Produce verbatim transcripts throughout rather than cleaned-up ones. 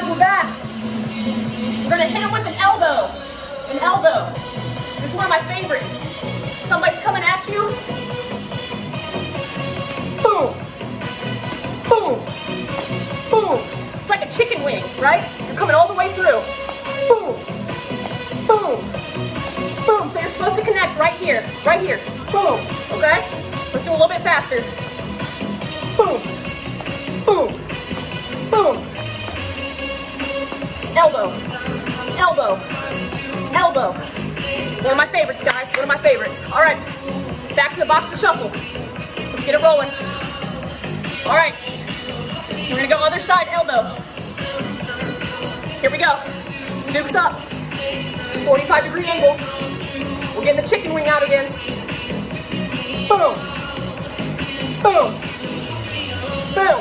guys, we're back. We're gonna hit him with an elbow. An elbow. This is one of my favorites. Somebody's coming at you. Boom. Boom. Boom. It's like a chicken wing, right? You're coming all the way through. Boom. Boom. Boom. So you're supposed to connect right here. Right here. Boom. Okay? Let's do a little bit faster. Boom. Boom. Boom. Elbow. Elbow. Elbow. One of my favorites, guys. One of my favorites. All right. Back to the boxer shuffle. Let's get it rolling. All right. We're going to go other side, elbow. Here we go. Nukes up. forty-five degree angle. We're getting the chicken wing out again. Boom. Boom. Boom.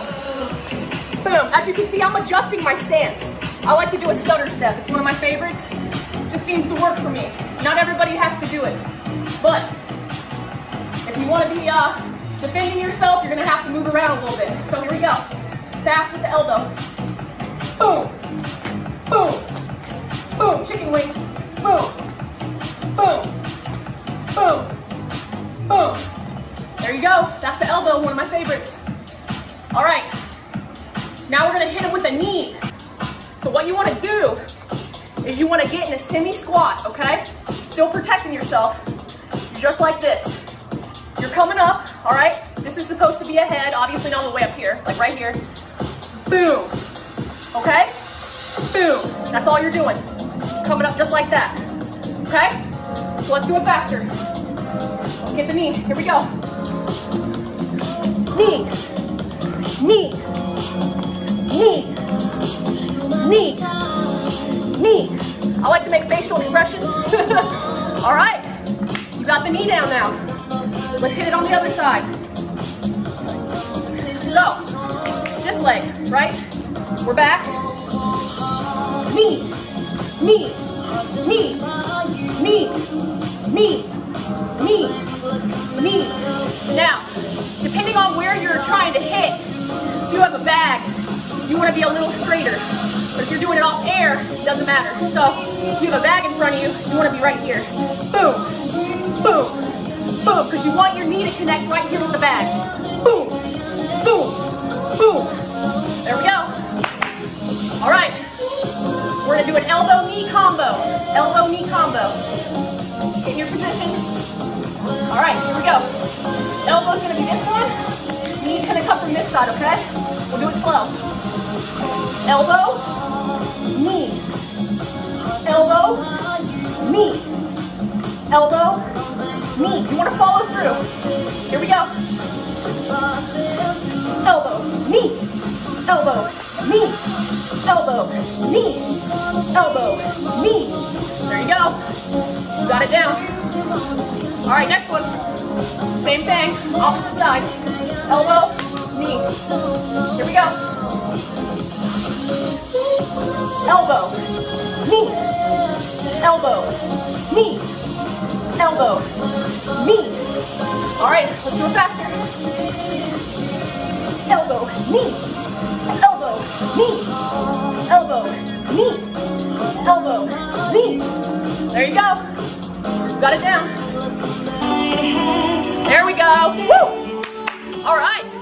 Boom. As you can see, I'm adjusting my stance. I like to do a stutter step. It's one of my favorites. Just seems to work for me. Not everybody has to do it. But if you want to be uh, defending yourself, you're going to have to move around a little bit. So here we go. Fast with the elbow. Boom. Boom. Boom. Chicken wing. Boom. Boom. Boom. Boom. There you go. That's the elbow, one of my favorites. All right. Now we're gonna hit him with a knee. So what you wanna do is you wanna get in a semi-squat, okay? Still protecting yourself, just like this. You're coming up, all right? This is supposed to be a head, obviously not all the way up here, like right here. Boom, okay? Boom, that's all you're doing. Coming up just like that, okay? So let's do it faster. Get the knee, here we go. Knee, knee. Knee, knee, knee. I like to make facial expressions. All right, you got the knee down now. Let's hit it on the other side. So, this leg, right? We're back. Knee, knee, knee, knee, knee, knee, knee. Now, depending on where you're trying to hit, if you have a bag, you want to be a little straighter, but if you're doing it off air, it doesn't matter. So if you have a bag in front of you, you want to be right here. Boom, boom, boom, because you want your knee to connect right here with the bag. Boom, boom, boom. There we go. All right, we're going to do an elbow-knee combo, elbow-knee combo. Get in your position. All right, here we go. Elbow's going to be this one. Knee's going to come from this side, okay? We'll do it slow. Elbow, knee, elbow, knee, elbow, knee. You want to follow through. Here we go. Elbow, knee, elbow, knee, elbow, knee, elbow, knee. There you go. You got it down. All right, next one. Same thing, opposite side. Elbow, knee. Here we go. Elbow, knee, elbow, knee, elbow, knee. All right, let's do it faster. Elbow, knee, elbow, knee, elbow, knee, elbow, knee. There you go. Got it down. There we go. Woo! All right.